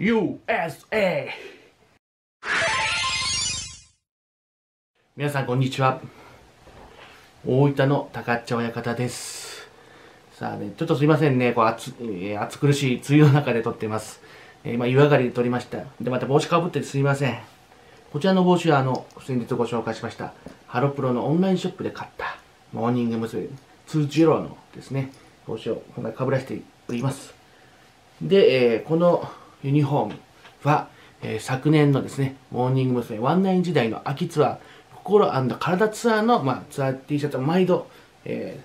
USA 皆さんこんにちは、大分の高っちゃ親方です。さあね、ちょっとすいませんね、こう暑苦しい梅雨の中で撮ってます。今湯上がりで撮りました。でまた帽子かぶっててすいません。こちらの帽子は先日ご紹介しましたハロプロのオンラインショップで買ったモーニング娘。2.0のですね帽子を今回かぶらせております。で、このユニフォームは、昨年のですね、モーニング娘。19時代の秋ツアー、心&体ツアーの、ツアー T シャツを毎度、で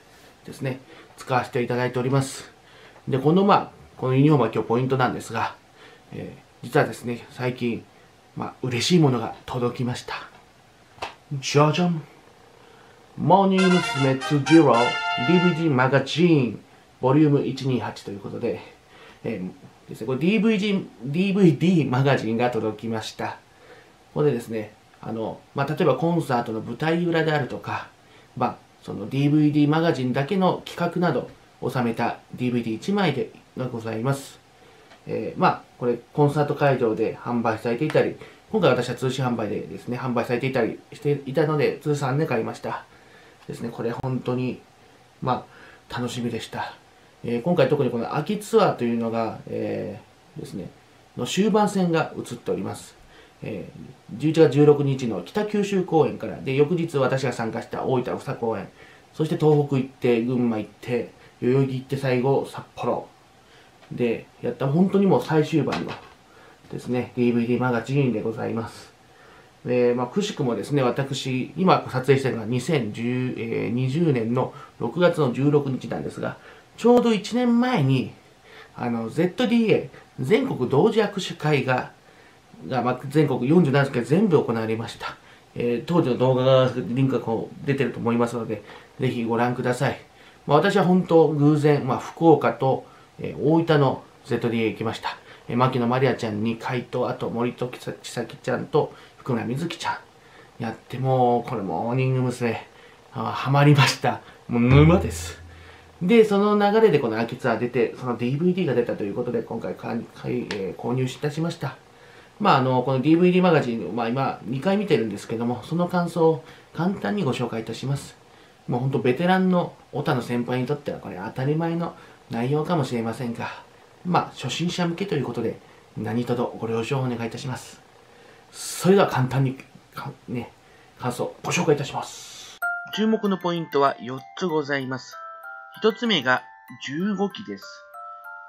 すね、使わせていただいております。で、このユニフォームは今日ポイントなんですが、実はですね、最近、嬉しいものが届きました。じゃじゃん！モーニング娘。2.0 DVD マガジン、ボリューム128ということで、これ DVD マガジンが届きました。これでですね、例えばコンサートの舞台裏であるとか、その DVD マガジンだけの企画などを収めた DVD1 枚でございます。これコンサート会場で販売されていたり、今回私は通信販売でですね、販売されていたりしていたので、通算で買いました。ですね、これ本当に、楽しみでした。今回特にこの秋ツアーというのが、ですね、の終盤戦が映っております。11月16日の北九州公演から、で、翌日私が参加した大分宇佐公演、そして東北行って、群馬行って、代々木行って最後、札幌。で、やった本当にもう最終盤のですね、DVD マガジンでございます。くしくもですね、私、今撮影しているのが2020年の6月の16日なんですが、ちょうど1年前に、ZDA、全国同時握手会が全国47都県全部行われました。当時の動画が、リンクがこう出てると思いますので、ぜひご覧ください。私は本当、偶然、福岡と、大分の ZDA へ行きました。牧野まりあちゃんに回答、あと森戸千咲ちゃんと福村瑞希ちゃん。やってもう、これモーニング娘。ハマりました。もう沼です。で、その流れでこの秋ツアー出て、その DVD が出たということで、今回購入いたしました。この DVD マガジン、今2回見てるんですけども、その感想を簡単にご紹介いたします。もうほんとベテランのオタの先輩にとっては、これ当たり前の内容かもしれませんが、初心者向けということで、何卒ご了承をお願いいたします。それでは簡単に、感想をご紹介いたします。注目のポイントは4つございます。一つ目が15期です。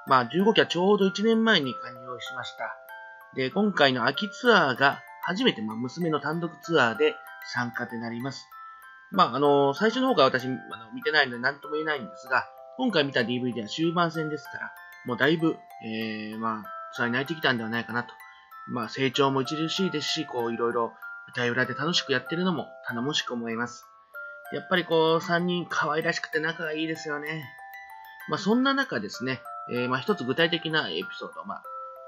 15期はちょうど1年前に加入しました。で、今回の秋ツアーが初めて娘の単独ツアーで参加となります。最初の方が私見てないので何とも言えないんですが、今回見た DVD は終盤戦ですから、もうだいぶ、ツアーに慣れてきたんではないかなと。成長も著しいですし、いろいろ舞台裏で楽しくやってるのも頼もしく思います。やっぱり3人可愛らしくて仲がいいですよね。そんな中ですね、一つ具体的なエピソードを、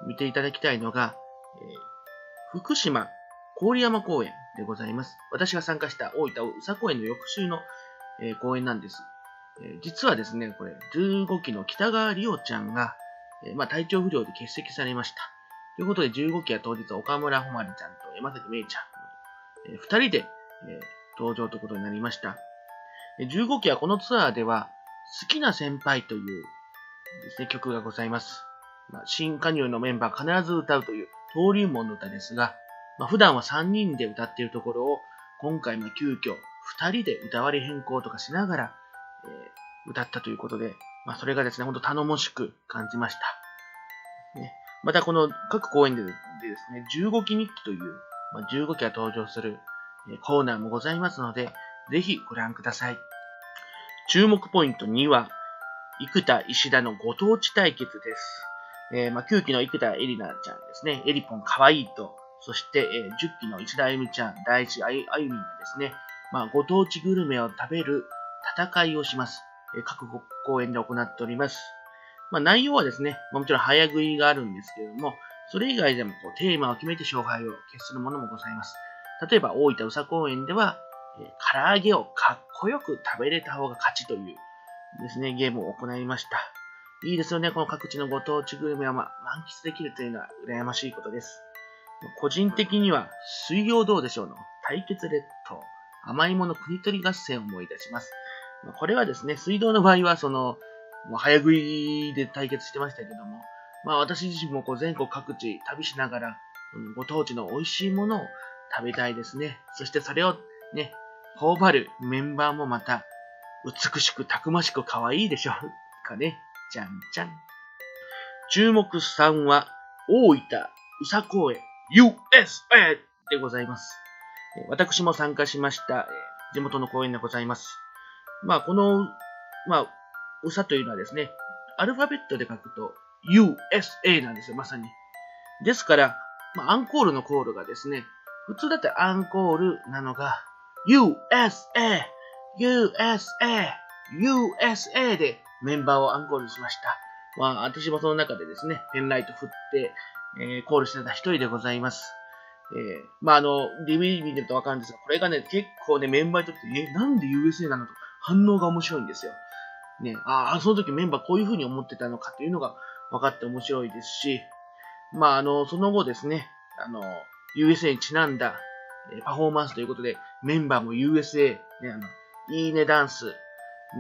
見ていただきたいのが、福島郡山公演でございます。私が参加した大分宇佐公演の翌週の、公演なんです。実はですね、これ、15期の北川里央ちゃんが、体調不良で欠席されました。ということで、15期は当日岡村誉ちゃんと山崎めいちゃん、2人で、登場ということになりました。15期はこのツアーでは、好きな先輩というですね、曲がございます。新加入のメンバー必ず歌うという登竜門の歌ですが、普段は3人で歌っているところを、今回急遽2人で歌割り変更とかしながら、歌ったということで、それがですね、本当頼もしく感じました。またこの各公演でですね、15期日記という、15期が登場するコーナーもございますので、ぜひご覧ください。注目ポイント2は、生田、石田のご当地対決です。9期の生田絵里奈ちゃんですね、えりぽんかわいいと、そして、10期の石田あゆみちゃん、第一あゆみがですね、ご当地グルメを食べる戦いをします。各公演で行っております。内容はですね、もちろん早食いがあるんですけれども、それ以外でもテーマを決めて勝敗を決するものもございます。例えば、大分宇佐公園では、唐揚げをかっこよく食べれた方が勝ちというですね、ゲームを行いました。いいですよね、この各地のご当地グルメを満喫できるというのは羨ましいことです。個人的には、水曜どうでしょうの対決列島、甘いもの国取り合戦を思い出します。これはですね、水道の場合は、早食いで対決してましたけども、私自身も全国各地旅しながら、ご当地の美味しいものを食べたいですね。そしてそれをね、頬張るメンバーもまた、美しくたくましく可愛いでしょうかね。じゃんじゃん。注目3は、大分宇佐公園 USA でございます。私も参加しました、地元の公園でございます。この、宇佐というのはですね、アルファベットで書くと USA なんですよ、まさに。ですから、アンコールのコールがですね、普通だってアンコールなのが、USA! USA! USA! でメンバーをアンコールしました。私もその中でですね、ペンライト振って、コールしてた一人でございます。DVD 見てるとわかるんですが、これがね、結構ね、メンバーにとって、なんで USA なのと反応が面白いんですよ。その時メンバーこういう風に思ってたのかというのが分かって面白いですし、その後ですね、USA にちなんだパフォーマンスということで、メンバーも USA、いいねダンス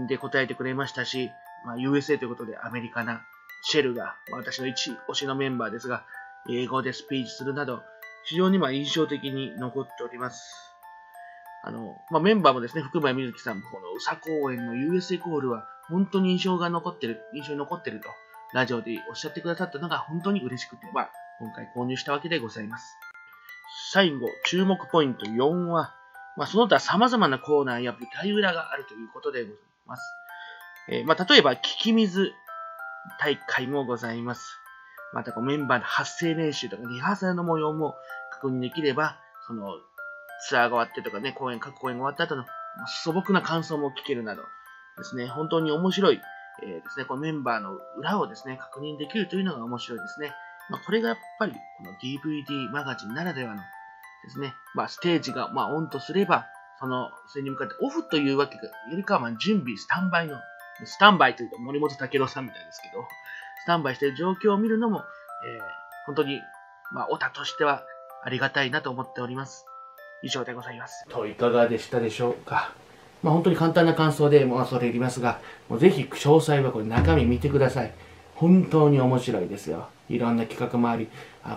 で答えてくれましたし、USA ということでアメリカなシェルが、私の一推しのメンバーですが、英語でスピーチするなど、非常に印象的に残っております。メンバーもですね、福前みずきさんもこの宇佐公園の USA コールは本当に印象に残ってると、ラジオでおっしゃってくださったのが本当に嬉しくて、今回購入したわけでございます。最後、注目ポイント4は、その他様々なコーナーや舞台裏があるということでございます。例えば、聞き水大会もございます。また、メンバーの発声練習とかリハーサルの模様も確認できれば、ツアーが終わってとかね、各公演が終わった後の素朴な感想も聞けるなどですね、本当に面白い、ですね、このメンバーの裏をですね、確認できるというのが面白いですね。これがやっぱり、この DVD マガジンならではのですね、ステージがオンとすれば、それに向かってオフというわけよりかは、準備、スタンバイというか森本武郎さんみたいですけど、スタンバイしている状況を見るのも、本当に、オタとしてはありがたいなと思っております。以上でございます。いかがでしたでしょうか。本当に簡単な感想で、それいりますが、ぜひ詳細はこれ中身見てください。本当に面白いですよ。いろんな企画もあり、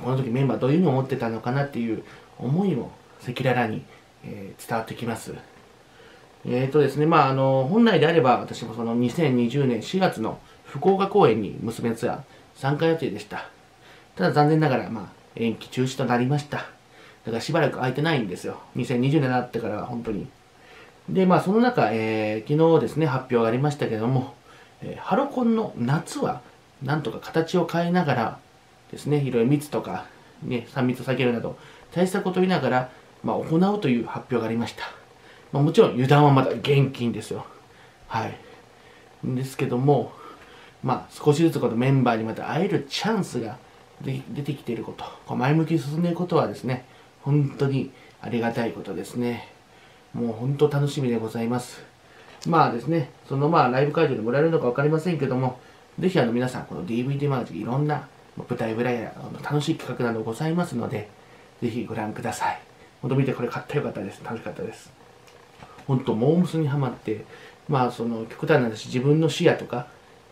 この時メンバーどういうのを思ってたのかなっていう思いも赤裸々に、伝わってきます。ですね、本来であれば私もその2020年4月の福岡公演に娘ツアー参加予定でした。ただ残念ながら、延期中止となりました。だからしばらく空いてないんですよ。2020年になってからは本当に。で、その中、昨日ですね、発表がありましたけども、ハロコンの夏はなんとか形を変えながらですね、いろいろ密とか、3密を避けるなど対策を取りながら、行うという発表がありました。もちろん油断はまだ厳禁ですよ。はい。ですけども、少しずつこのメンバーにまた会えるチャンスが出てきていること、前向きに進んでいくことはですね、本当にありがたいことですね。もう本当楽しみでございます。ですね、そのライブ会場でもらえるのか分かりませんけども、ぜひ皆さん、この DVD マガジンいろんな舞台裏や楽しい企画などございますので、ぜひご覧ください。本当見てこれ買ってよかったです。楽しかったです。本当モームスにはまって、極端な話、自分の視野とか、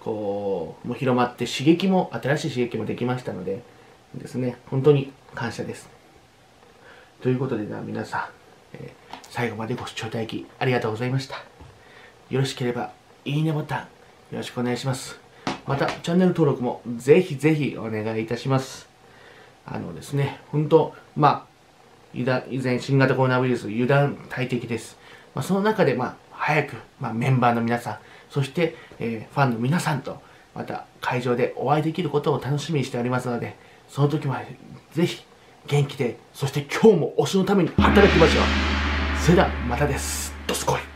もう広まって新しい刺激もできましたので、ですね、本当に感謝です。ということで、皆さん、最後までご視聴いただきありがとうございました。よろしければ、いいねボタン、よろしくお願いします。また、チャンネル登録もぜひぜひお願いいたします。ですね、本当、以前新型コロナウイルス油断大敵です。その中で、早く、メンバーの皆さん、そして、ファンの皆さんと、また会場でお会いできることを楽しみにしておりますので、その時まで、ぜひ、元気で、そして今日も推しのために働きましょう。それでは、またです。どすこい。